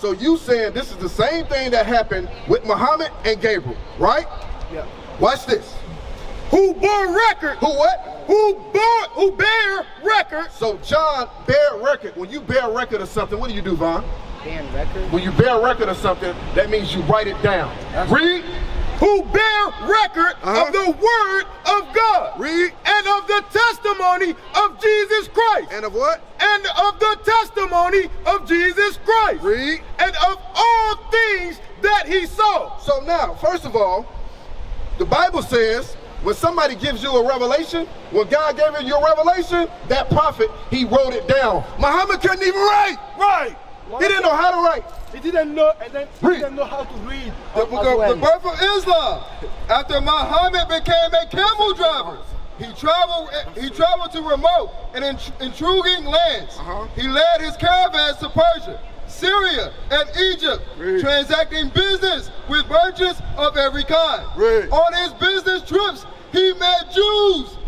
So you saying this is the same thing that happened with Muhammad and Gabriel, right? Yeah. Watch this. Who bore record? Who what? Who bear record? So John bear record. When you bear record of something, what do you do, Vaughn? Bearing record. When you bear record of something, that means you write it down. That's read. Who bear record of the word of God. Read. And of the testimony of Jesus Christ. And of what? And of the testimony of Jesus Christ. Read. And of all things that he saw. So now, first of all, the Bible says when somebody gives you a revelation, when God gave you a revelation, that prophet, he wrote it down. Muhammad couldn't even write. Right. He didn't know how to write. He didn't know how to read. The birth of Islam. After Muhammad became a camel driver, he traveled to remote and intriguing lands. He led his caravans to Persia, Syria, and Egypt, transacting business with merchants of every kind. On his business trips, he met Jews.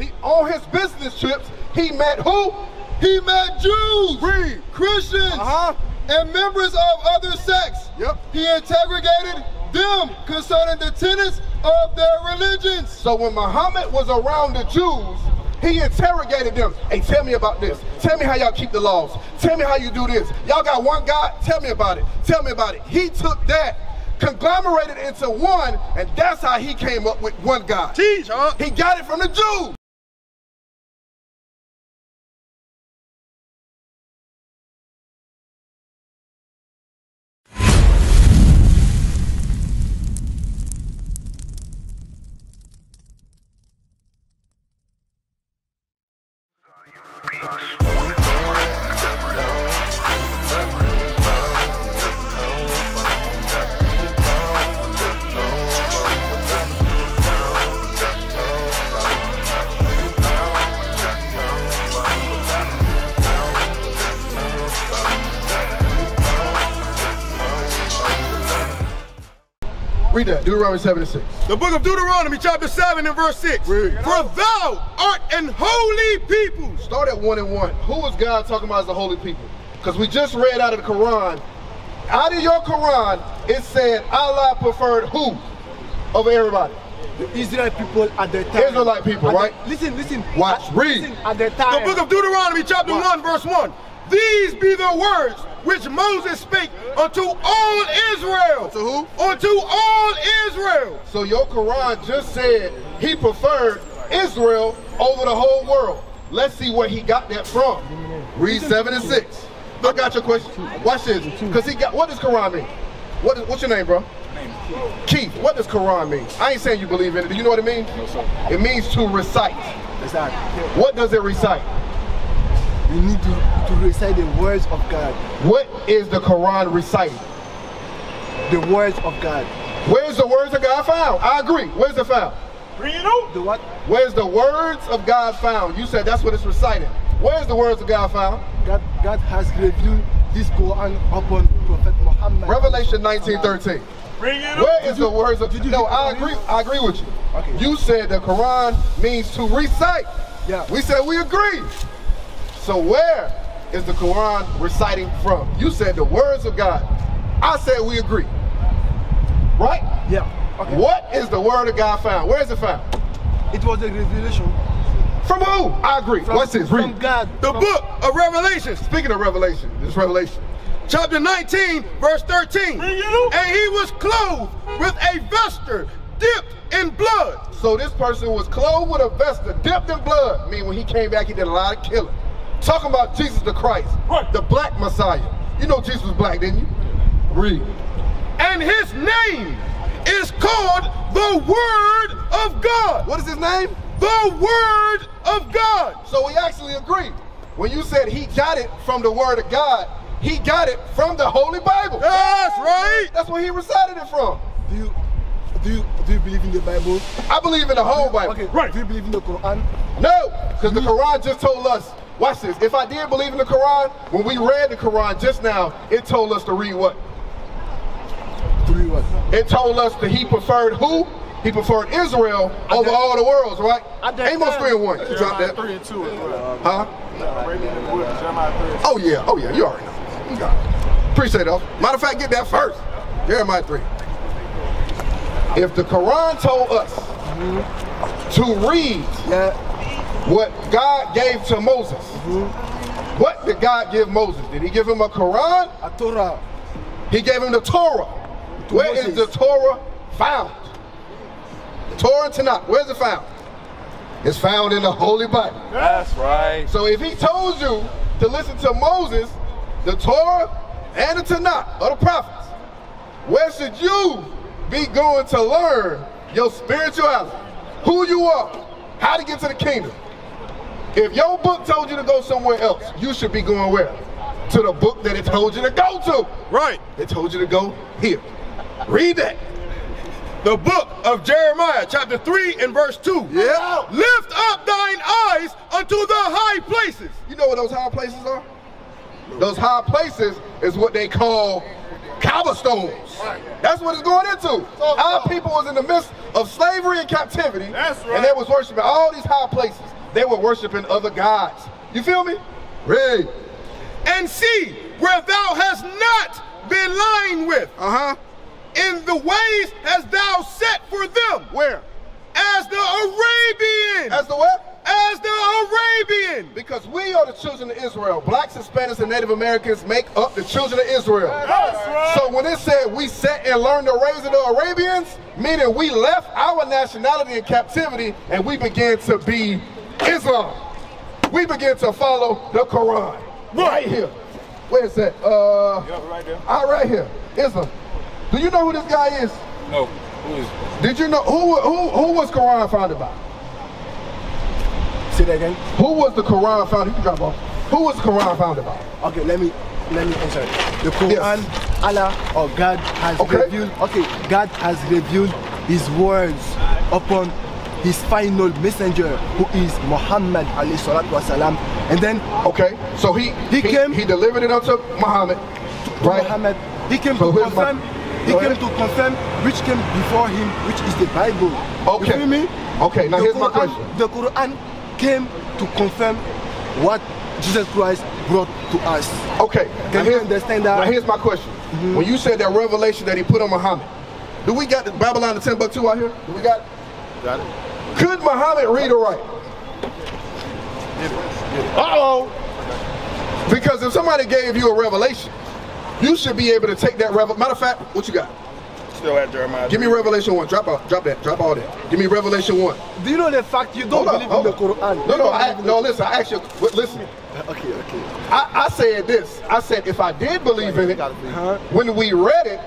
He met Jews, Christians, and members of other sects. He interrogated them concerning the tenets of their religions. So when Muhammad was around the Jews, he interrogated them. Hey, tell me about this. Tell me how y'all keep the laws. Tell me how you do this. Y'all got one God? Tell me about it. Tell me about it. He took that, conglomerated into one, and that's how he came up with one God. He got it from the Jews. Read that, Deuteronomy 7 and 6. The book of Deuteronomy, chapter 7 and verse 6. Read. For thou art an holy people. Start at 1 and 1. Who is God talking about as a holy people? Because we just read out of the Quran. Out of your Quran, it said Allah preferred who over everybody? The Israelite people at their time. Israelite people, right? Listen. Watch, read. At their time. The book of Deuteronomy, chapter 1, verse 1. These be the words which Moses spake unto all Israel. Unto who? Unto all Israel. So your Quran just said he preferred Israel over the whole world. Let's see where he got that from. Read 7 and 6. I got your question. Watch this. Because he got, what does Quran mean? What's your name, bro? Keith. What does Quran mean? I ain't saying you believe in it. Do you know what it means? It means to recite. Exactly. What does it recite? You need to recite the words of God. What is the Quran reciting? The words of God. Where's the words of God found? I agree. Where's it found? The what? Where's the words of God found? You said that's what it's reciting. Where's the words of God found? God has revealed this Quran upon Prophet Muhammad. Revelation 19:13. Where is the words of God? No, I agree. I agree with you. Okay. You said the Quran means to recite. Yeah. We said we agree. So where is the Quran reciting from? You said the words of God. I said we agree. Right? Yeah. Okay. What is the word of God found? Where is it found? It was a revelation. From who? I agree. What's this? Read. From God. The book of Revelation. Speaking of Revelation, this Revelation. Chapter 19, verse 13. And he was clothed with a vesture dipped in blood. So this person was clothed with a vesture dipped in blood. I mean, when he came back, he did a lot of killing. Talking about Jesus the Christ, the black Messiah. You know Jesus was black, didn't you? Read. And his name is called the Word of God. What is his name? The Word of God. So we actually agree. When you said he got it from the Word of God, he got it from the Holy Bible. That's right. That's where he recited it from. Do you believe in the Bible? I believe in the whole Bible. Okay. Right. Do you believe in the Quran? No, because the Quran just told us. Watch this. If I did believe in the Quran, when we read the Quran just now, it told us to read what? To read what? It told us that he preferred who? He preferred Israel over all the worlds, right? Amos 3:1. You dropped that. 3 and 2 as well. Huh? Jeremiah 3. Oh yeah. You already know. You got it. Appreciate those. Matter of fact, get that first. Jeremiah 3. If the Quran told us to read what God gave to Moses, what did God give Moses? Did he give him a Quran? A Torah. He gave him the Torah. Where is the Torah found? The Torah and Tanakh, where's it found? It's found in the Holy Bible. That's right. So if he told you to listen to Moses, the Torah, and the Tanakh, or the prophets, where should you be going to learn your spirituality, who you are, how to get to the kingdom? If your book told you to go somewhere else, you should be going where? To the book that it told you to go to. Right. It told you to go here. Read that. The book of Jeremiah, chapter 3 and verse 2. Yeah. Lift up thine eyes unto the high places. You know what those high places are? Those high places is what they call cobblestones. That's what it's going into. Our people was in the midst of slavery and captivity. That's right. And they was worshiping all these high places. They were worshiping other gods. You feel me? Read. And see where thou hast not been lying with. Uh-huh. In the ways hast thou set for them. Where? As the Arabians. As the what? As the Arabians. Because we are the children of Israel. Blacks, Hispanics, and Native Americans make up the children of Israel. That's right. So when it said we sat and learned the ways of the Arabians, meaning we left our nationality in captivity and we began to be Islam. We began to follow the Quran. Right here. Where is that? Right there. Right here. Islam. Do you know who this guy is? No. Who is it? Did you know who was Quran founded by? Say that again. Who was the Quran founded? You can drop off. Who was the Quran founded by? Okay, let me answer. The Quran, yes. Allah or God has revealed. Okay, God has revealed His words upon His final messenger, who is Muhammad alayhi salatu wasalam. And then so he delivered it unto Muhammad. Right. Muhammad. He came to confirm. He came to confirm which came before him, which is the Bible. Okay. You feel me? Okay, now here's my question. The Quran came to confirm what Jesus Christ brought to us. Okay. Can you understand that? Now here's my question. When you said that revelation that he put on Muhammad, do we got the Babylon the Ten Buck Two out here? Do we got it? Got it. Could Muhammad read or write? Uh-oh. Because if somebody gave you a revelation, you should be able to take that revelation. Matter of fact, what you got? Still at Jeremiah. Give me Revelation 1. Drop out. Drop that. Drop all that. Give me Revelation 1. Do you know the fact you don't believe in the Quran? No, no, listen. I actually, listen. Okay. I said this. I said if I did believe in it, when we read it,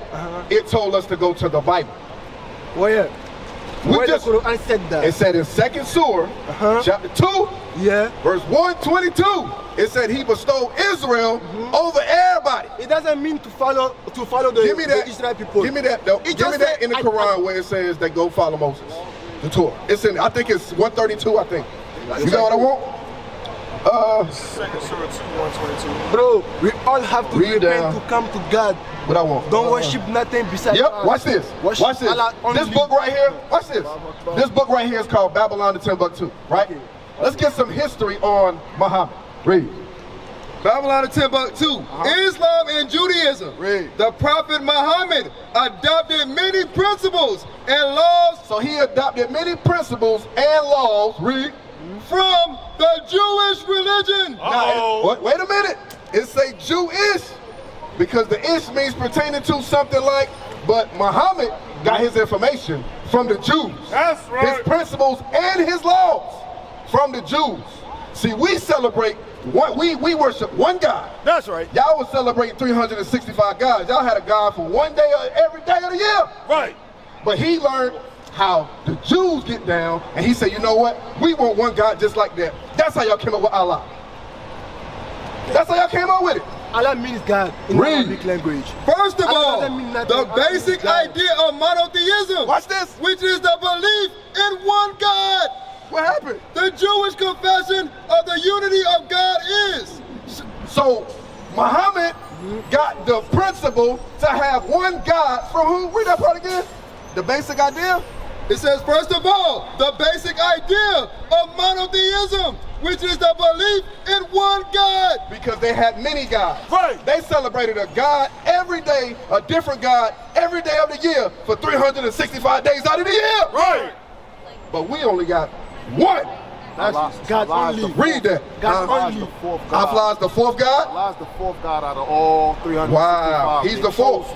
it told us to go to the Bible. Well, yeah. Where the Quran said that? It said in 2nd Surah, chapter 2, verse 122, it said he bestowed Israel over everybody. It doesn't mean to follow the Israel people. Give me that, though. Give me that in the Quran where it says they go follow Moses, the Torah. It's in, I think it's 132, I think. You know what I want? 2nd Surah 2, 122. Bro, we all have to repent to come to God. What I want. Don't worship nothing besides God. Watch this. Watch this. This book right here, watch this. This book right here is called Babylon the Ten Buck Two, right? Okay. Let's get some history on Muhammad. Read. Babylon the Ten Buck Two. Islam and Judaism. Read. The Prophet Muhammad adopted many principles and laws. So he adopted many principles and laws. Read. From the Jewish religion. Now, wait a minute. It say Jewish because the ish means pertaining to something like, but Muhammad got his information from the Jews. That's right. His principles and his laws from the Jews. See, we celebrate one, we worship one God. That's right. Y'all was celebrating 365 gods. Y'all had a God for one day or every day of the year. Right. But he learned how the Jews get down, and he said, you know what? We want one God just like that. That's how y'all came up with Allah. That's how y'all came up with it. Allah means God in Arabic language. First of all, the basic idea of monotheism. Watch this. Which is the belief in one God. What happened? The Jewish confession of the unity of God is. So Muhammad got the principle to have one God from who? Read that part again. The basic idea. It says, first of all, the basic idea of monotheism, which is the belief in one God. Because they had many gods. Right. They celebrated a God every day, a different God every day of the year for 365 days out of the year. Right. But we only got one. God only. Read that. God only. Allah is the fourth God? Allah is the fourth God out of all 365. Wow, he's the fourth.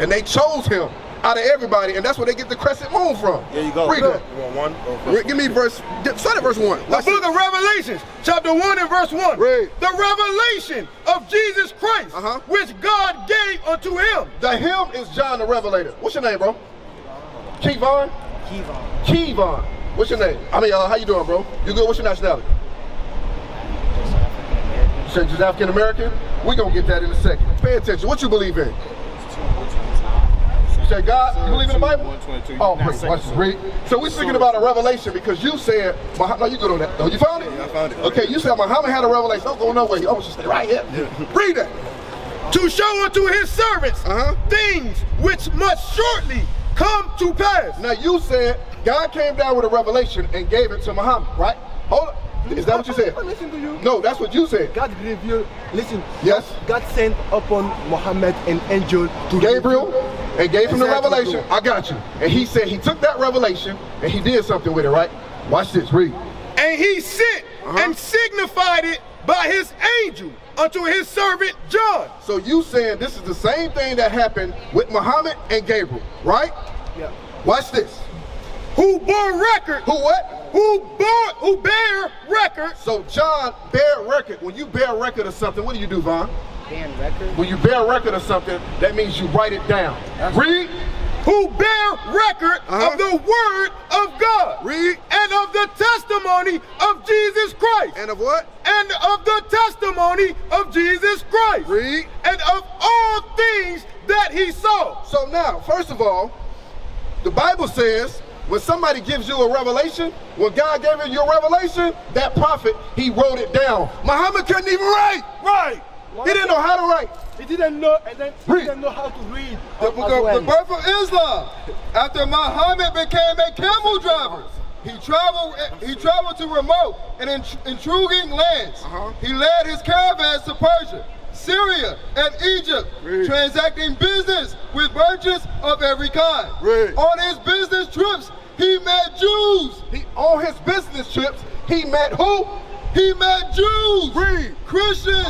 And they chose him out of everybody, and that's where they get the crescent moon from. There you go. Read that. You want one? Give me verse, start at verse 1. The book of Revelation, chapter 1 and verse 1. Read. The revelation of Jesus Christ, which God gave unto him. The him is John the Revelator. What's your name, bro? Kevon? Kevon. Kevon. What's your name? I mean, how you doing, bro? You good? What's your nationality? Just African-American? We're going to get that in a second. Pay attention. What you believe in? Say God. You believe in the Bible? Oh, great. Watch this. Read. So we're speaking about a revelation because you said, no, you good on that. Oh, you found it? Yeah, I found it. Okay, you said Muhammad had a revelation. Don't go nowhere. I'm just right here. Yeah. Read it. To show unto his servants things which must shortly come to pass. Now you said God came down with a revelation and gave it to Muhammad, right? Hold up. Is that what you said? I listen to you. No, that's what you said. God revealed. Listen. Yes. God sent upon Muhammad an angel to Gabriel and gave him the revelation. I got you. And he said he took that revelation and he did something with it, right? Watch this. Read. And he sent and signified it by his angel unto his servant John. So you saying this is the same thing that happened with Muhammad and Gabriel, right? Yeah. Watch this. Who bore record? Who what? Who bear record. So John bear record. When you bear record of something, what do you do, Vaughn? Bear record. When you bear record of something, that means you write it down. That's read. Who bear record of the word of God. Read. And of the testimony of Jesus Christ. And of what? And of the testimony of Jesus Christ. Read. And of all things that he saw. So now, first of all, the Bible says, when somebody gives you a revelation, when God gave you a revelation, that prophet, he wrote it down. Muhammad couldn't even write. Right. He didn't know how to write. He didn't know, and then he didn't know how to read. The birth of Islam. After Muhammad became a camel driver, he traveled to remote and intriguing lands. He led his caravans to Persia, Syria, and Egypt, transacting business with merchants of every kind. On his business trips, he met Jews. On his business trips, he met who? He met Jews, Christians,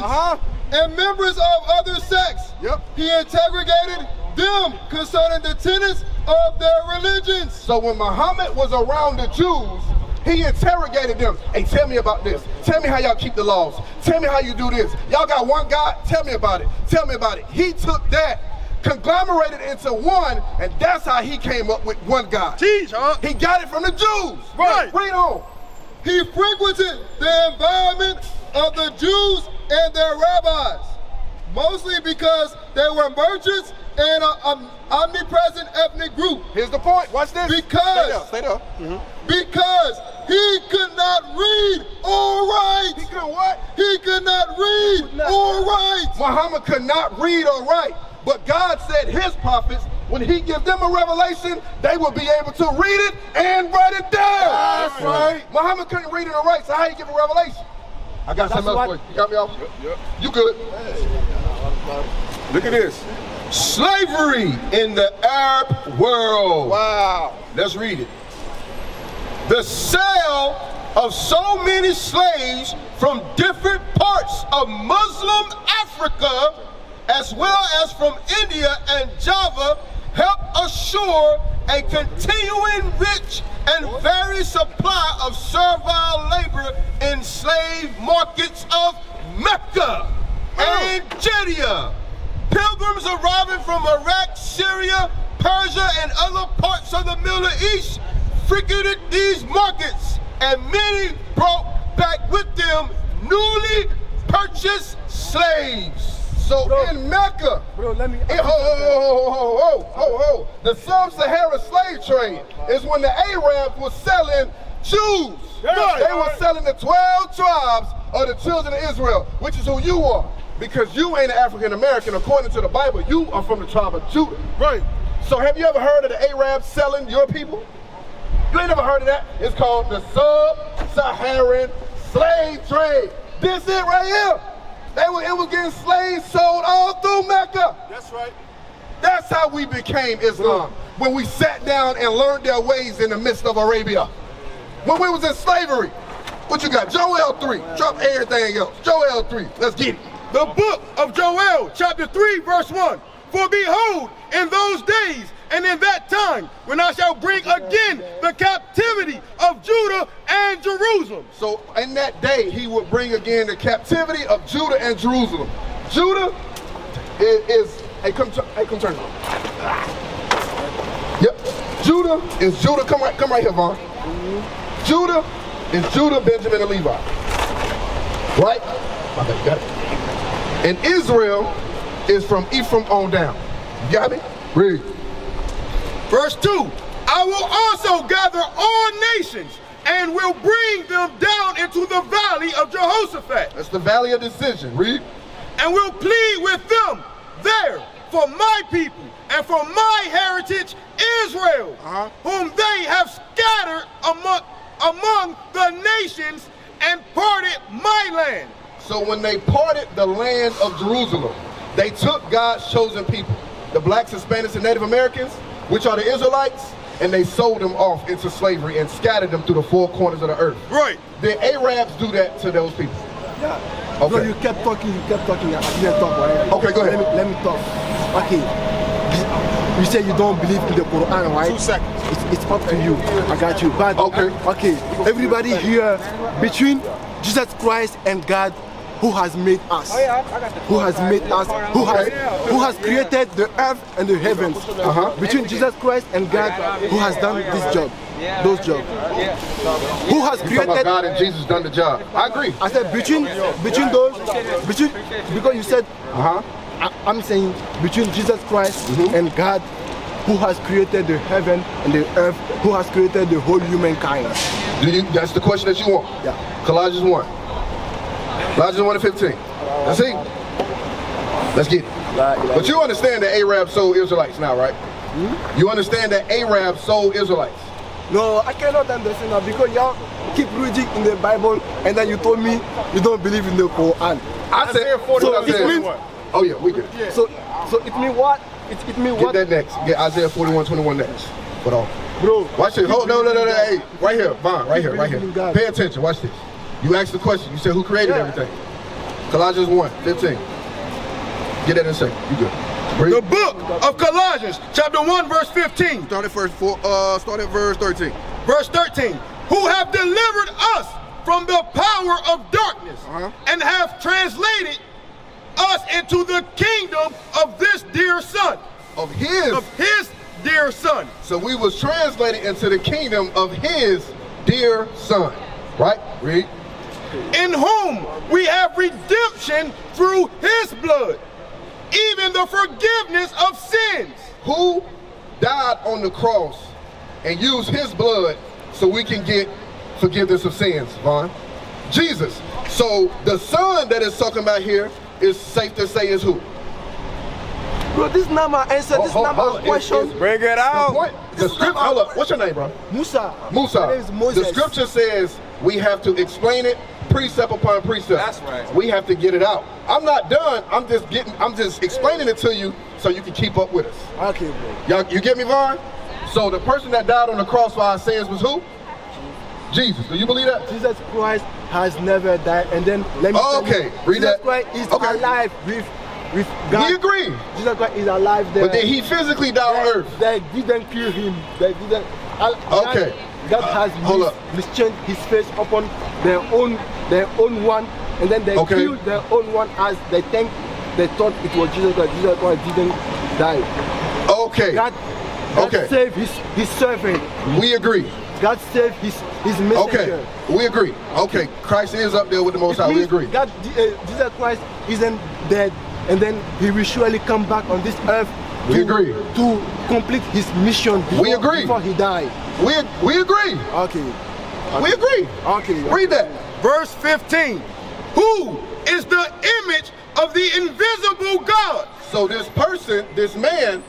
and members of other sects. He interrogated them concerning the tenets of their religions. So when Muhammad was around the Jews, he interrogated them. Hey, tell me about this. Tell me how y'all keep the laws. Tell me how you do this. Y'all got one God? Tell me about it. Tell me about it. He took that, conglomerated into one, and that's how he came up with one God. Jeez, he got it from the Jews. Right. Read on. He frequented the environment of the Jews and their rabbis, mostly because they were merchants and an omnipresent ethnic group. Here's the point. Watch this. Because because he could not read or write. He could what? He could not read or write. Muhammad could not read or write. But God said his prophets, when he gives them a revelation, they will be able to read it and write it down. That's right. Muhammad couldn't read it or write, so how he give a revelation? I got something else for you. You got me off? Yep. You good? Hey. Look at this. Slavery in the Arab world. Wow. Let's read it. The sale of so many slaves from different parts of Muslim Africa, as well as from India and Java, helped assure a continuing rich and varied supply of servile labor in slave markets of Mecca and Jeddah. Pilgrims arriving from Iraq, Syria, Persia, and other parts of the Middle East frequented these markets, and many brought back with them newly purchased slaves. So in Mecca, the sub-Saharan slave trade is when the Arabs were selling Jews. They were selling the 12 tribes of the children of Israel, which is who you are, because you ain't an African-American. According to the Bible, you are from the tribe of Judah. Right. So have you ever heard of the Arabs selling your people? You ain't never heard of that. It's called the sub-Saharan slave trade. This it right here. It was getting slaves sold all through Mecca. That's right. That's how we became Islam, when we sat down and learned their ways in the midst of Arabia. When we was in slavery, what you got? Joel 3, drop everything else. Joel 3, let's get it. The book of Joel, chapter 3, verse 1. For behold, in those days and in that time, when I shall bring again the captivity of Judah and Jerusalem. So in that day, he would bring again the captivity of Judah and Jerusalem. Judah is hey, come turn on. Yep. Judah is Judah. Come right here, Vaughn. Judah is Judah, Benjamin, and Levi. Right? Okay, you got it. And Israel is from Ephraim on down. You got me? Read. Verse 2. I will also gather all nations and will bring them down into the valley of Jehoshaphat. That's the valley of decision. Read. And will plead with them there for my people and for my heritage Israel, whom they have scattered among the nations and parted my land. So when they parted the land of Jerusalem, they took God's chosen people, the blacks, Hispanics, and Native Americans, which are the Israelites, and they sold them off into slavery and scattered them through the four corners of the earth. Right. The Arabs do that to those people. Yeah. Okay. No, you kept talking. I didn't talk, right? Okay, go ahead. Let me talk. Okay. You say you don't believe in the Quran, right? 2 seconds. It's up to you. I got you. But okay. Everybody here, between Jesus Christ and God, who has made us, who has created the earth and the heavens, between Jesus Christ and God, who has done this job. Those jobs. Yeah. Who has created? God and Jesus done the job. I agree. I said between those, because you said I'm saying between Jesus Christ and God, who has created the heaven and the earth, who has created the whole humankind. That's the question that you want. Yeah. Colossians 1. Colossians 1:15. That's it. Let's get it. But you understand that Arabs sold Israelites now, right? You understand that Arabs sold Israelites. No, I cannot understand that, because y'all keep reading in the Bible and then you told me you don't believe in the Quran. I said, so it means, oh yeah, we did. Yeah. So it means what? It means what? Get that next. Get Isaiah 41:21 next. But bro, watch this. Hold no. Hey, right here, Vaughn, right here. Pay attention. Watch this. You asked the question. You said who created everything. Colossians 1:15. Get that in a second. You good? Read. The book of Colossians, chapter 1, verse 15. Start at verse 13. Verse 13. Who have delivered us from the power of darkness and have translated us into the kingdom of this dear son. Of his dear son. So we was translated into the kingdom of his dear son. Right? Read. In whom we have redemption through his blood, even the forgiveness of sins. Who died on the cross and used his blood so we can get forgiveness of sins, Vaughn? Jesus. So the son that is talking about here is safe to say is who? Bro, this is not my answer, this is not my question. Bring it out. The scripture, hold up, what's your name, bro? Musa. My name is Moses. The scripture says we have to explain it precept upon precept. That's right. We have to get it out. I'm not done. I'm just explaining it to you so you can keep up with us. Okay, bro. Y'all, you get me, Vaughn? So the person that died on the cross for our sins was who? Jesus. Do you believe that? Jesus Christ has never died. And then let me tell you, read Jesus that. Christ is alive with God. We agree. Jesus Christ is alive there. But then he physically died on earth. They didn't kill him. They didn't. Okay. God has mischanged his face upon their own one, and then they killed their own one as they thought it was Jesus Christ. Jesus Christ didn't die. Okay. God saved his servant. We agree. God saved his messenger. Okay. We agree. Okay. Christ is up there with the Most High. We agree. God, Jesus Christ isn't dead, and then he will surely come back on this earth. We agree. To complete his mission before he died. We agree. Okay. We agree. Okay. Read that. Verse 15. Who is the image of the invisible God? So this person, this man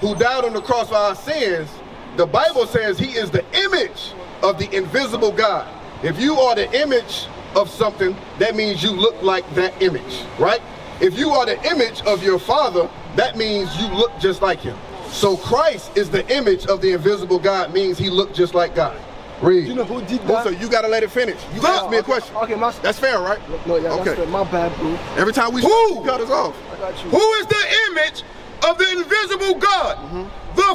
who died on the cross for our sins, the Bible says he is the image of the invisible God. If you are the image of something, that means you look like that image, right? If you are the image of your father, that means you look just like him. So Christ is the image of the invisible God, means he looked just like God. Read. Do you know who did that? So you gotta let it finish. You asked me a question. Okay, that's fair, right? No, yeah, okay. That's fair. My bad, bro. Every time we cut us off. I got you. Who is the image of the invisible God? Mm-hmm. The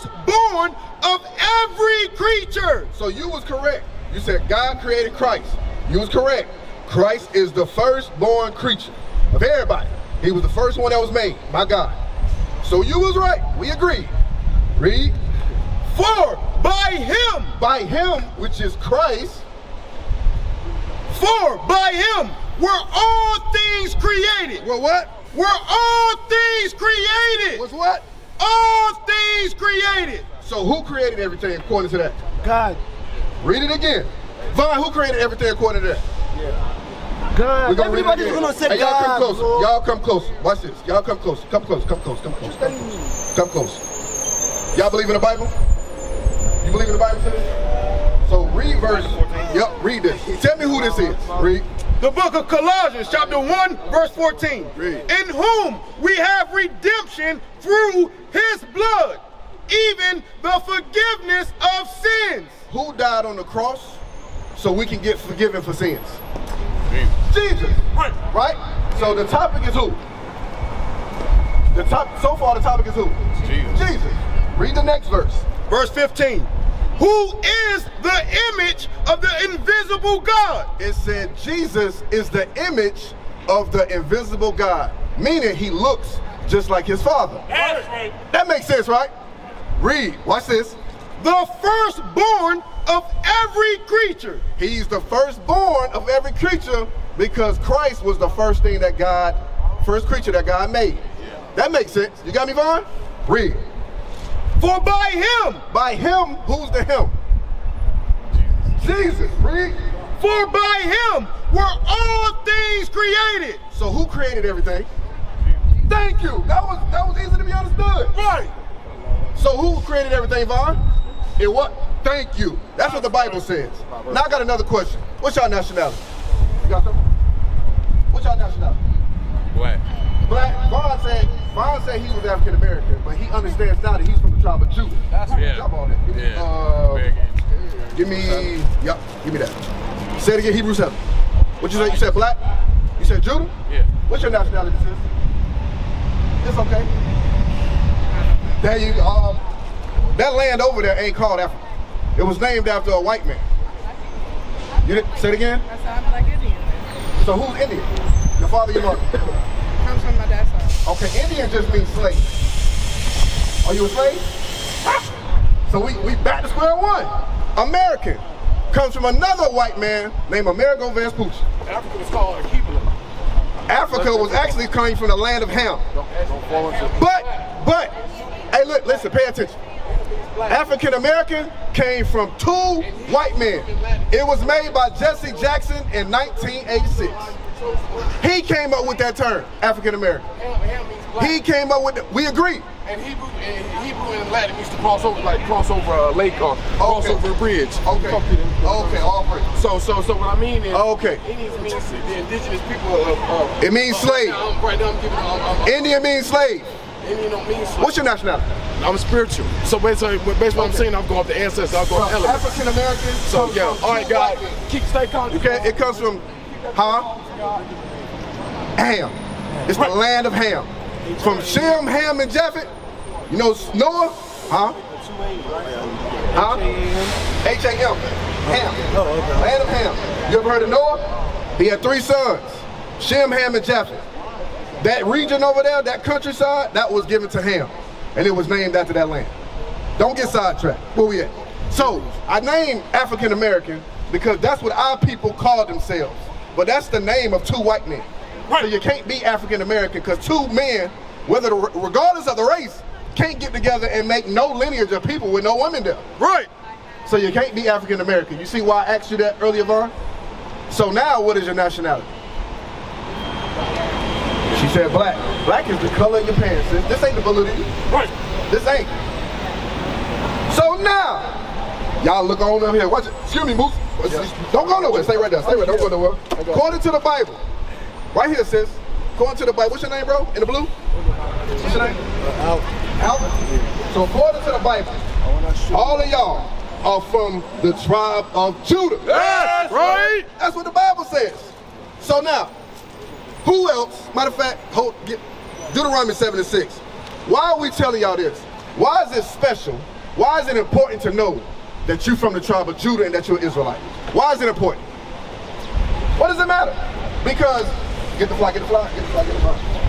firstborn of every creature. So you was correct. You said God created Christ. You was correct. Christ is the firstborn creature of everybody. He was the first one that was made by God. So you was right. We agreed. Read. For by him, which is Christ, for by him were all things created. Well, what? Were all things created. Was what? All things created. So who created everything according to that? God. Read it again. Vaughn, who created everything according to that? Yeah. God. We're gonna everybody's gonna say hey, God. Y'all come closer. Y'all come closer. Watch this. Y'all come closer. Come close. Come close. Come close. Come close. Come close. Y'all believe in the Bible? You believe in the Bible today? So read verse. Yep, read this. Tell me who this is. Read. The book of Colossians, chapter 1, verse 14. Read. In whom we have redemption through his blood, even the forgiveness of sins. Who died on the cross so we can get forgiven for sins? Jesus. Right. Right? So the topic is who? So far the topic is who? Jesus. Jesus. Read the next verse. Verse 15. Who is the image of the invisible God? It said Jesus is the image of the invisible God, meaning he looks just like his father. That's right. That makes sense, right? Read. Watch this. The firstborn of every creature. He's the firstborn of every creature because Christ was the first thing that God, first creature that God made. Yeah. That makes sense. You got me, Vaughn? Read. For by him, who's the him? Jesus. Jesus, read. For by him were all things created. So who created everything? Jesus. Thank you. That was easy to be understood. Right. So who created everything, Vaughn? It what? Thank you. That's what the Bible says. Now I got another question. What's your nationality? You got something? What's your nationality? What? Black. Vaughn said he was African American, but he understands now that he's from the tribe of Judah. That's yeah. Jump on it. Yeah. Give me that. Say it again, Hebrews 7. What you say? You said black? You said Judah? Yeah. What's your nationality, sis? It's okay. There you go. That land over there ain't called Africa. It was named after a white man. You didn't say it again? I said I'm like Indian. So who's Indian? Your father, your mother? Comes from my dad's house. Okay, Indian just means slave. Are you a slave? So we back to square one. American comes from another white man named Amerigo Vespucci. Africa was called a Hebrew. Africa was actually coming from the land of Ham. But hey, look, listen, pay attention. African American came from two white men. It was made by Jesse Jackson in 1986. He came up with that term, African American. He came up with it. We agree. And Hebrew and Latin used to cross over, like cross over a lake or cross over a bridge. Okay. Okay. All right. So what I mean is, okay. Indians means the indigenous people of. It means slave. Indian means slave. Indian don't mean slave. What's your nationality? I'm spiritual. So basically what I'm saying, I'm going off the ancestors. I'm going off elements. African American. So yeah. All right, guys. Keep stay conscious. Okay. It comes from, huh? Ham. It's the land of Ham. From Shem, Ham, and Japheth. You know Noah? Huh? Huh? H-A-M. Ham. Land of Ham. You ever heard of Noah? He had three sons. Shem, Ham, and Japheth. That region over there, that countryside, that was given to Ham. And it was named after that land. Don't get sidetracked. Where we at? So, I named African American because that's what our people called themselves. But that's the name of two white men. Right. So you can't be African American because two men, regardless of the race, can't get together and make no lineage of people with no women there. Right. So you can't be African American. You see why I asked you that earlier, Vaughn? So now what is your nationality? She said black. Black is the color of your pants, sis. This ain't the validity. Right. This ain't. So now, y'all look on up here. Watch it. Excuse me, Moose. Don't go nowhere. Stay right there. Stay right there. Don't go nowhere. According to the Bible. Right here, sis. According to the Bible. What's your name, bro? In the blue? What's your name? Alvin. So according to the Bible, all of y'all are from the tribe of Judah. Yes, right. That's what the Bible says. So now, who else? Matter of fact, Deuteronomy 7:6. Why are we telling y'all this? Why is this special? Why is it important to know that you're from the tribe of Judah and that you're an Israelite? Why is it important? What does it matter? Because, get the fly.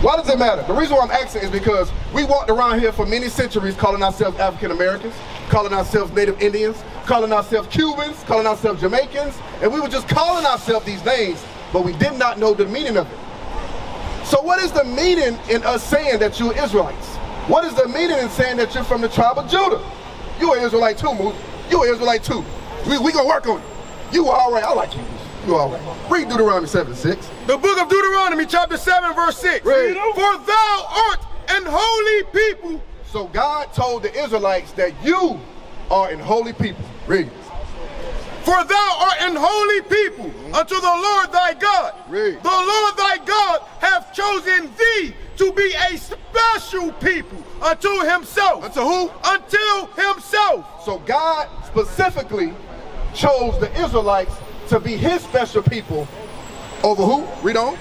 Why does it matter? The reason why I'm asking is because we walked around here for many centuries calling ourselves African Americans, calling ourselves Native Indians, calling ourselves Cubans, calling ourselves Jamaicans, and we were just calling ourselves these names, but we did not know the meaning of it. So what is the meaning in us saying that you're Israelites? What is the meaning in saying that you're from the tribe of Judah? You're an Israelite too, Moose. You're an Israelite too. We gonna work on it. You were all right. I like you. You all right. Read Deuteronomy 7:6. The book of Deuteronomy, chapter 7, verse 6. Read. For thou art an holy people. So God told the Israelites that you are an holy people. Read. For thou art an holy people unto the Lord thy God. Read. The Lord thy God hath chosen thee to be a special people unto himself. Unto who? Unto himself. So God specifically chose the Israelites to be his special people over who? Read on.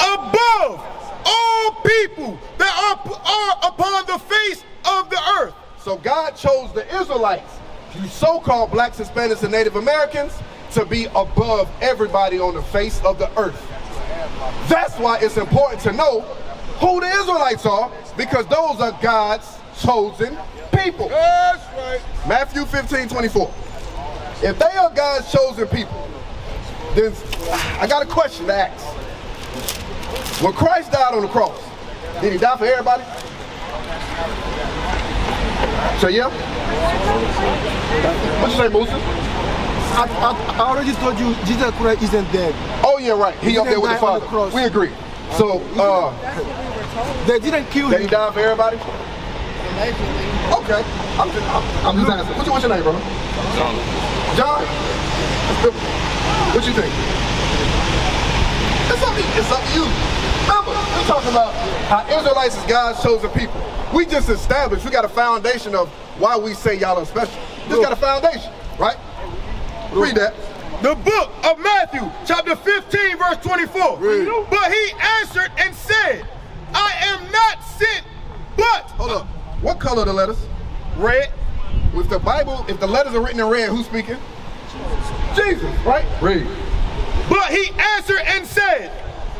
Above all people that are upon the face of the earth. So God chose the Israelites, you so-called blacks, Hispanics, and Native Americans, to be above everybody on the face of the earth. That's why it's important to know who the Israelites are, because those are God's chosen people. That's right. Matthew 15:24. If they are God's chosen people, then I got a question to ask. When Christ died on the cross, did he die for everybody? So yeah? What you say, Musa? I already told you Jesus Christ isn't dead. Oh yeah, right. He up there with the Father. The we agree. So that's what we were told. They didn't kill him. Did he die for everybody? Allegedly. Okay. I'm just asking. What's your name, bro? John. John? What you think? It's up to you. Remember, we're talking about how Israelites is God's chosen people. We just established, we got a foundation of why we say y'all are special. This got a foundation, right? Read that. The book of Matthew, chapter 15, verse 24. Read. But he answered and said, I am not sent, but... Hold up. What color are the letters? Red. With the Bible, if the letters are written in red, who's speaking? Jesus, right? Read. But he answered and said,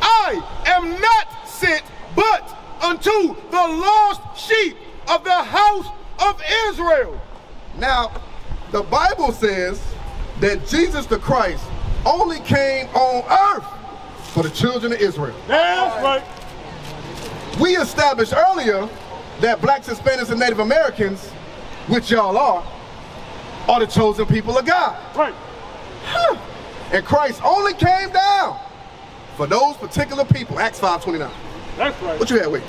I am not sent, but unto the lost sheep of the house of Israel. Now, the Bible says that Jesus the Christ only came on earth for the children of Israel. That's right. We established earlier that blacks, Hispanics, and Native Americans, which y'all are the chosen people of God. Right. Huh. And Christ only came down for those particular people. Acts 5:29. That's right. What you had, wait?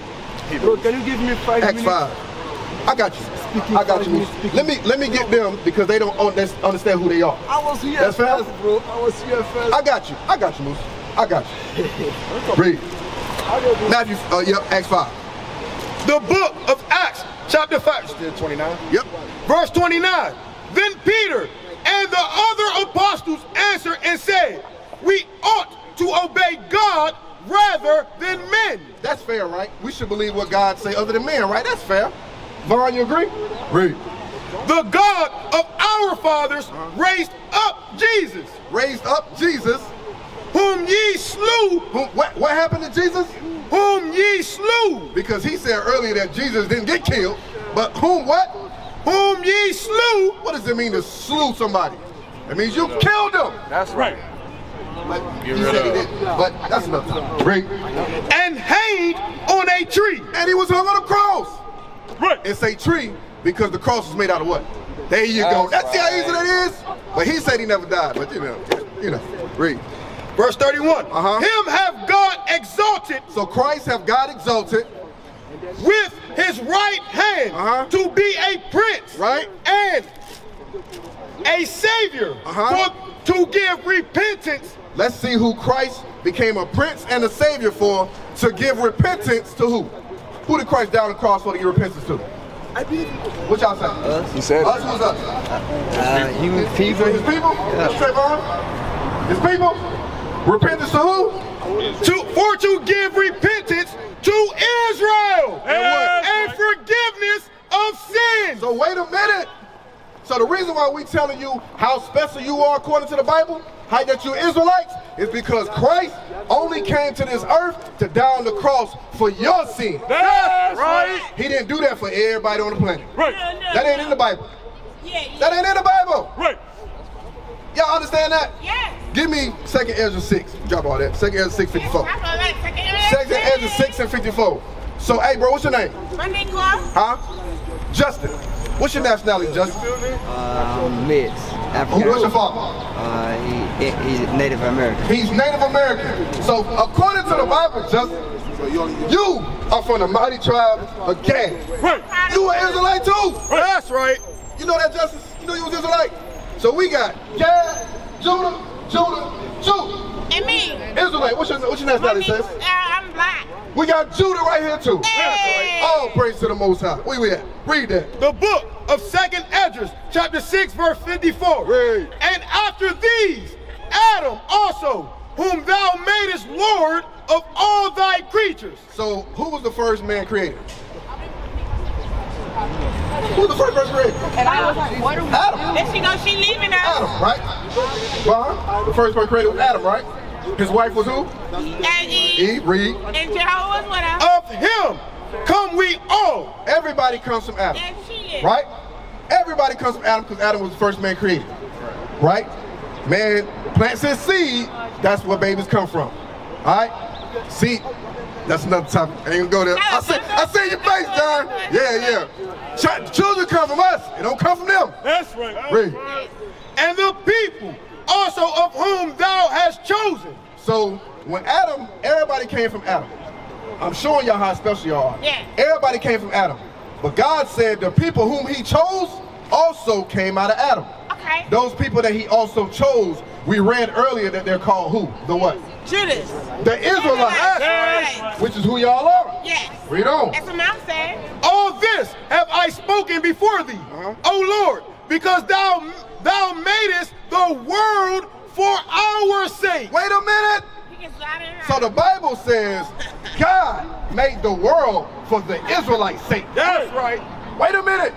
Bro, can you give me 5 minutes? Acts 5. I got you. Let me get them because they don't understand who they are. I was here first, bro. I was here first. I got you, Moose. I got you. Read. Matthew, Acts 5. The book of Acts, chapter 5. 29. Yep. Verse 29. Then Peter and the other apostles answered and said, we ought to obey God rather than men. That's fair, right? We should believe what God say other than men, right? That's fair. Vaughn, you agree? Read. The God of our fathers raised up Jesus, whom ye slew. What happened to Jesus? Whom ye slew. Because he said earlier that Jesus didn't get killed, but whom what? Whom ye slew. What does it mean to slew somebody? It means you killed them. That's right. But he said he didn't. But that's enough time. Read. And hanged on a tree. And he was hung on a cross. Right. It's a tree because the cross was made out of what? There you go. That's right. See how easy that is? But he said he never died, but you know. Read. Verse 31. Him have God exalted. So Christ have God exalted with his right hand to be a prince, right, and a savior to give repentance. Let's see who Christ became a prince and a savior for, to give repentance to who? Who did Christ die on the cross for to give repentance to? I did. What y'all say? Us. You said us. Who's us? Human people. His people? Trayvon? His people? Repentance to who? For to give repentance to Israel and forgiveness of sin. So wait a minute. So the reason why we telling you how special you are according to the Bible, how that you Israelites, is because Christ only came to this earth to die on the cross for your sin. That's right. He didn't do that for everybody on the planet. Right. That ain't in the Bible. Yeah. That ain't in the Bible. Right. Y'all understand that? Yes. Give me 2nd Ezra 6. Drop all that. 2nd Ezra 6, 54. 2nd Ezra 6 and 54. So, hey, bro, what's your name? My name is Justin. What's your nationality, Justin? Mixed. African. What's your father? He's Native American. He's Native American. So according to the Bible, Justin, you are from the mighty tribe of Gad. Right. You were Israelite too. Right. That's right. You know that, Justin? You know you was Israelite. So we got Gad, Judah, and me. Israelite. What's your nationality, sis? I'm black. We got Judah right here too. Hey. All praise to the Most High. Where we at? Read that. The book of 2nd Ezra, chapter 6, verse 54. Read. And after these, Adam also, whom thou madest Lord of all thy creatures. So who was the first man created? Who's the first person created? And I was like, what are we doing? Then she goes, she leaving us. Adam, right? Vaughn, the first person created was Adam, right? His wife was who? And Eve. Read. And Jehovah's with us. Of him come we all. Everybody comes from Adam. Yes, she is. Right? Everybody comes from Adam because Adam was the first man created. Right? Man plants his seed. That's where babies come from. All right? See, that's another topic. I ain't gonna go there. I see your face, John. Yeah. Children come from us. It don't come from them. That's right. Read. And the people also of whom thou hast chosen. So when Adam, everybody came from Adam. I'm showing y'all how special y'all are. Yeah. Everybody came from Adam. But God said the people whom he chose also came out of Adam. Okay. Those people that he also chose, we read earlier that they're called who? The what? Judas. The Israelites. Yes. Which is who y'all are. Yes. Read on. That's what I'm saying. All this have I spoken before thee, O Lord, because thou madest the world for our sake. Wait a minute. So the Bible says God made the world for the Israelites' sake. That's right. Wait a minute.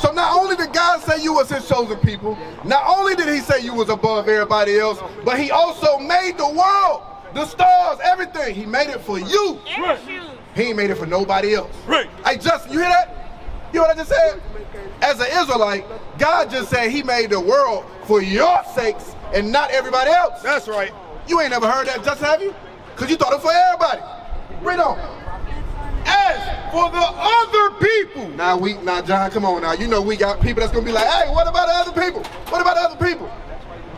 So not only did God say you was his chosen people, not only did he say you was above everybody else, but he also made the world, the stars, everything. He made it for you. Right. He ain't made it for nobody else. Right. Hey, Justin, you hear that? You know what I just said? As an Israelite, God just said he made the world for your sakes and not everybody else. That's right. You ain't never heard that, Justin, have you? Because you thought it was for everybody. Read on. As for the other people. Now, John, come on now. You know we got people that's going to be like, hey, what about the other people? What about the other people?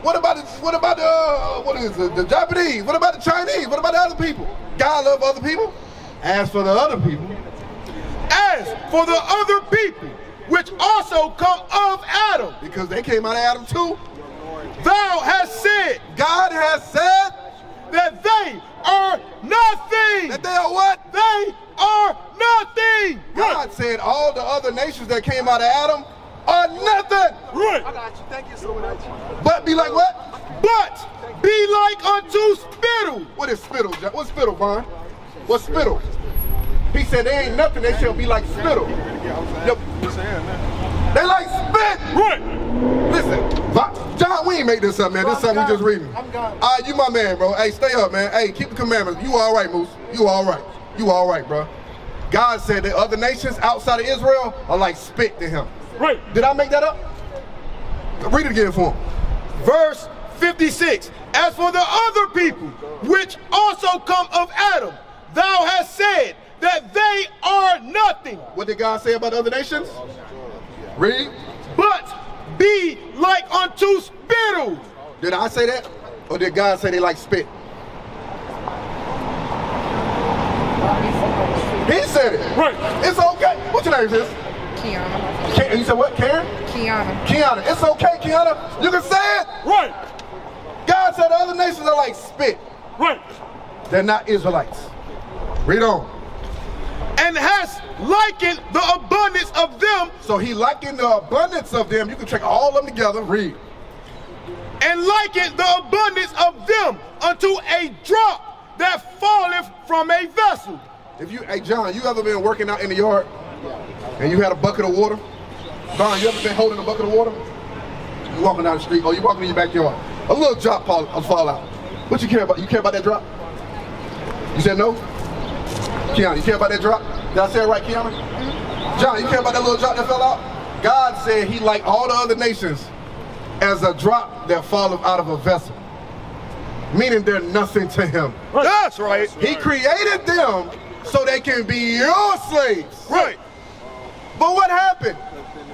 What about the Japanese? What about the Chinese? What about the other people? God love other people? As for the other people. As for the other people, which also come of Adam, because they came out of Adam too, thou hast said, God has said, that they are nothing. That they are what? They are nothing. God said all the other nations that came out of Adam are nothing. Right. I got you. Thank you so much. But be like what? But be like unto spittle. What is spittle? What's spittle, Vaughn? What's spittle? He said, they ain't nothing, they shall be like spittle. Yep. They like spit! Right. Listen, John, we ain't make this up, man. This is something we just reading. I'm God. All right, you my man, bro. Hey, stay up, man. Hey, keep the commandments. You all right, Moose. You all right. You all right, bro. God said that other nations outside of Israel are like spit to him. Right. Did I make that up? Read it again for him. Verse 56. As for the other people, which also come of Adam, thou hast said, that they are nothing. What did God say about the other nations? Read. But be like unto spittle. Did I say that? Or did God say they like spit? He said it. Right. It's okay. What's your name, sis? Kiana. You said what? Karen? Kiana. Kiana. It's okay, Kiana. You can say it. Right. God said other nations are like spit. Right. They're not Israelites. Read on. And has likened the abundance of them. So he likened the abundance of them. You can check all of them together. Read. And likened the abundance of them unto a drop that falleth from a vessel. If you, hey John, you ever been working out in the yard and you had a bucket of water? Vaughn, you ever been holding a bucket of water? You walking down the street, or you walking in your backyard. A little drop fall out. What you care about? You care about that drop? You said no? Kiana, you care about that drop? Did I say it right, Kiana? John, you care about that little drop that fell out? God said he liked all the other nations as a drop that falleth out of a vessel. Meaning they're nothing to him. Right. That's right. He created them so they can be your slaves. Right. But what happened?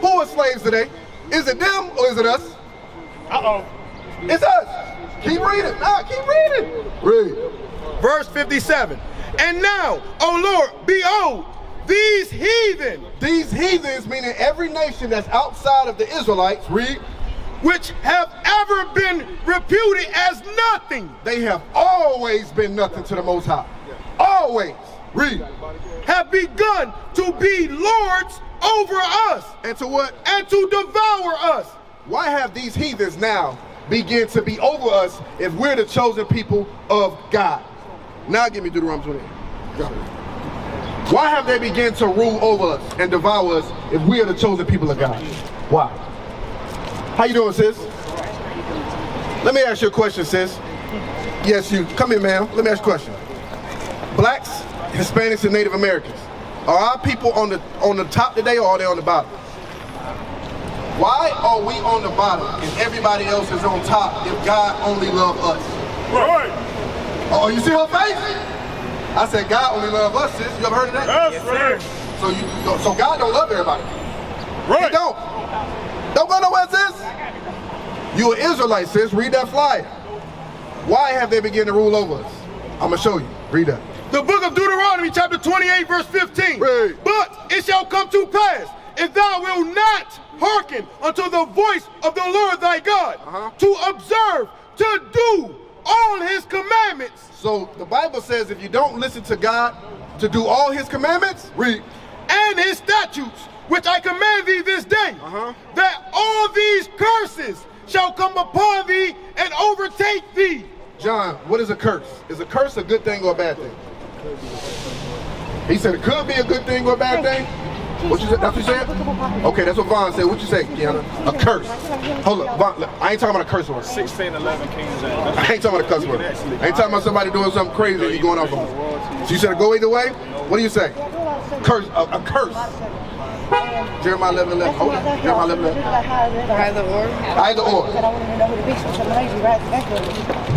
Who are slaves today? Is it them or is it us? Uh-oh. It's us. Keep reading. Nah, keep reading. Read. Verse 57. And now, O Lord, behold, these heathen. These heathens, meaning every nation that's outside of the Israelites. Read. Which have ever been reputed as nothing. They have always been nothing to the Most High. Always. Read. Have begun to be lords over us. And to what? And to devour us. Why have these heathens now begin to be over us if we're the chosen people of God? Now give me Deuteronomy 28. Why have they begun to rule over us and devour us if we are the chosen people of God? Why? How you doing, sis? Let me ask you a question, sis. Yes, you. Come here, ma'am. Let me ask you a question. Blacks, Hispanics, and Native Americans. Are our people on the top today, or are they on the bottom? Why are we on the bottom if everybody else is on top if God only loves us? Right. Oh, you see her face? I said God only loves us, sis. You ever heard of that? Yes, sir. So God don't love everybody. Right. He don't. Don't go nowhere, sis. You an Israelite, sis. Read that flyer. Why have they begun to rule over us? I'm going to show you. Read that. The book of Deuteronomy, chapter 28, verse 15. Read. But it shall come to pass, if thou wilt not hearken unto the voice of the Lord thy God, to observe, to do all his commandments. So the Bible says if you don't listen to God to do all his commandments, read, and his statutes, which I command thee this day, that all these curses shall come upon thee and overtake thee. John, what is a curse? Is a curse a good thing or a bad thing? He said it could be a good thing or a bad thing. What you said? That's what you said? Okay, that's what Vaughn said. What you say, Kiana? A curse. Hold up, Vaughn, look, I ain't talking about a curse word. 16:11 King James. I ain't talking about a curse word. I ain't talking about somebody doing something crazy and you going off on them. So you said go either way? What do you say? Curse, a curse. Jeremiah 11:11. Hold on. Jeremiah 11:11. Either or. Either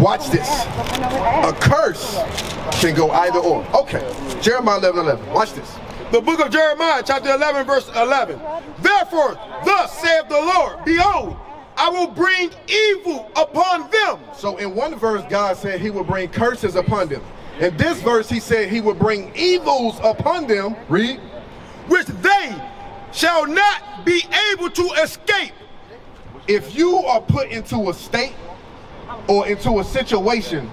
or. Watch this. A curse can go either or. Okay. Jeremiah 11:11. Watch this. The book of Jeremiah, chapter 11, verse 11. Therefore, thus saith the Lord, behold, I will bring evil upon them. So in one verse, God said he will bring curses upon them. In this verse, he said he will bring evils upon them. Read. Which they shall not be able to escape. If you are put into a state or into a situation,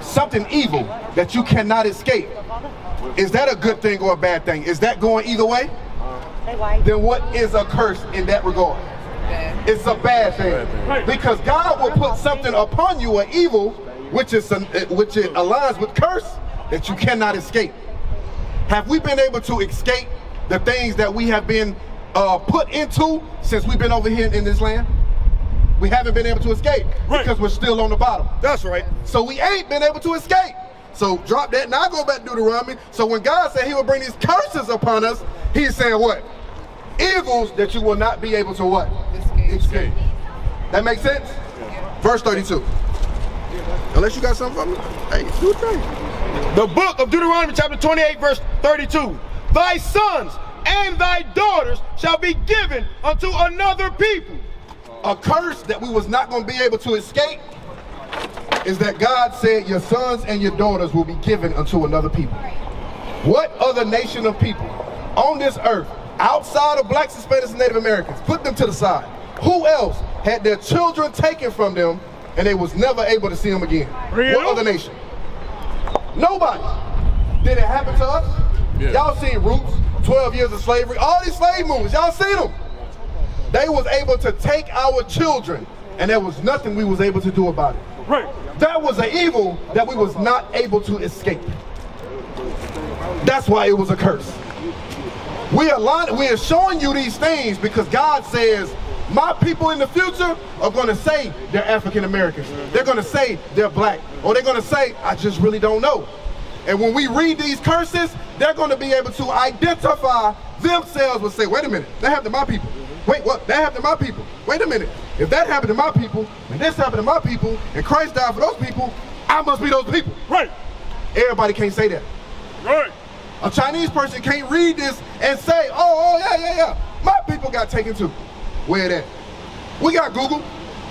something evil that you cannot escape, is that a good thing or a bad thing? Is that going either way? Then what is a curse in that regard? It's a bad thing. Because God will put something upon you, an evil, which it aligns with curse, that you cannot escape. Have we been able to escape the things that we have been put into since we've been over here in this land? We haven't been able to escape because we're still on the bottom. That's right. So we ain't been able to escape. So drop that. Now go back to Deuteronomy. So when God said he will bring these curses upon us, he's saying what? Evils that you will not be able to what? Escape. That makes sense? Yeah. Verse 32. Unless you got something for me. Hey, do a thing. The book of Deuteronomy chapter 28 verse 32. Thy sons and thy daughters shall be given unto another people. A curse that we was not going to be able to escape is that God said your sons and your daughters will be given unto another people. What other nation of people on this earth, outside of blacks, Hispanics, and Native Americans, put them to the side, who else had their children taken from them and they was never able to see him again. Real? What other nation? Nobody. Did it happen to us? Yeah. Y'all seen Roots, 12 Years of Slavery, all these slave movies, y'all seen them. They was able to take our children, and there was nothing we was able to do about it. Right. That was an evil that we was not able to escape. That's why it was a curse. We are showing you these things because God says, my people in the future are going to say they're African Americans. They're going to say they're black. Or they're going to say, I just really don't know. And when we read these curses, they're going to be able to identify themselves and say, wait a minute, that happened to my people. Wait, what? That happened to my people. Wait a minute. If that happened to my people, and this happened to my people, and Christ died for those people, I must be those people. Right. Everybody can't say that. Right. A Chinese person can't read this and say, oh, yeah. My people got taken too. Where it at? We got Google.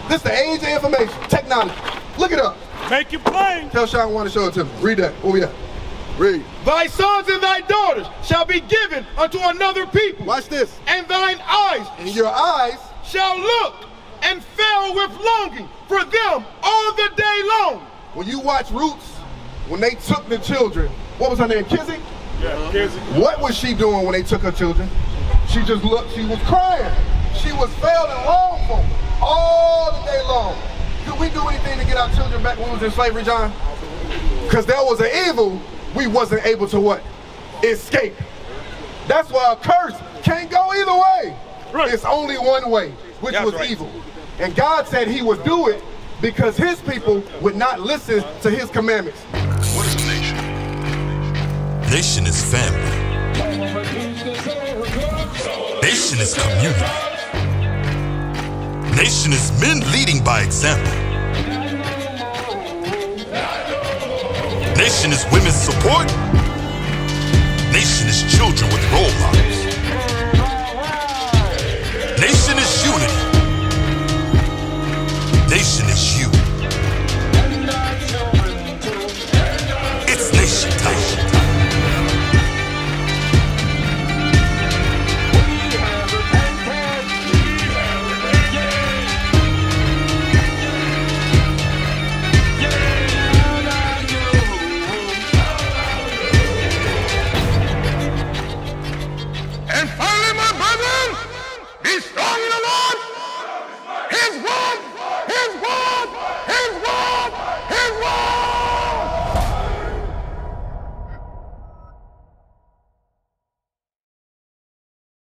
This is the age of information, technology. Look it up. Make it plain. Tell Sean Warner to show it to me. Read that. Oh yeah. Read. Thy sons and thy daughters shall be given unto another people. Watch this. And thine eyes. And your eyes. Shall look and fail with longing for them all the day long. When you watch Roots, when they took the children, what was her name? Kizzy? Yeah, Kizzy. What was she doing when they took her children? She just looked, she was crying. She was failing long for them all the day long. Could we do anything to get our children back when we was in slavery, John? Because there was an evil we wasn't able to what? Escape. That's why a curse can't go either way. Right. It's only one way, which that's was right. Evil. And God said he would do it because his people would not listen to his commandments. What is a nation? Nation is family. Nation is community. Nation is men leading by example. Nation is women's support. Nation is children with role models. Nation is unity. Nation is you. It's nation time. His word!